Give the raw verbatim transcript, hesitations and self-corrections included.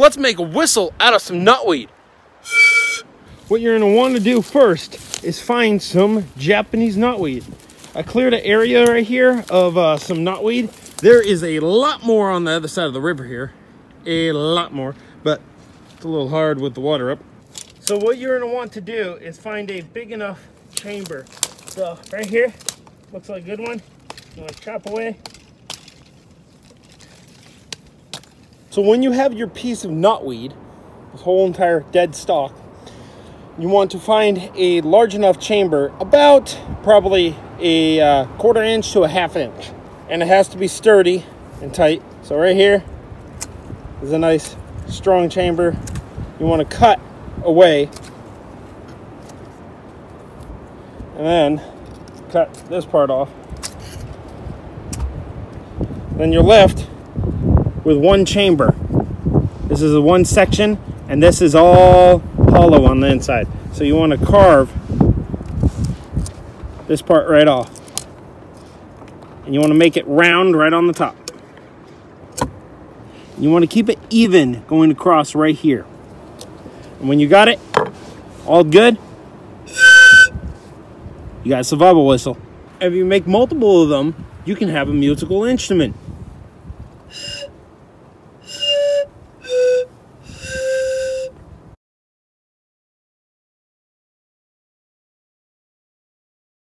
Let's make a whistle out of some nutweed. What you're going to want to do first is find some Japanese knotweed. I cleared an area right here of uh, some knotweed. There is a lot more on the other side of the river here. A lot more, but it's a little hard with the water up. So what you're going to want to do is find a big enough chamber. So right here, looks like a good one. You want to chop away. So when you have your piece of knotweed, this whole entire dead stalk, you want to find a large enough chamber, about probably a uh, quarter inch to a half inch. And it has to be sturdy and tight. So right here is a nice strong chamber. You want to cut away. And then cut this part off. Then you're left with one chamber. This is one section, and this is all hollow on the inside. So you want to carve this part right off. And you want to make it round right on the top. You want to keep it even going across right here. And when you got it all good, you got a survival whistle. If you make multiple of them, you can have a musical instrument.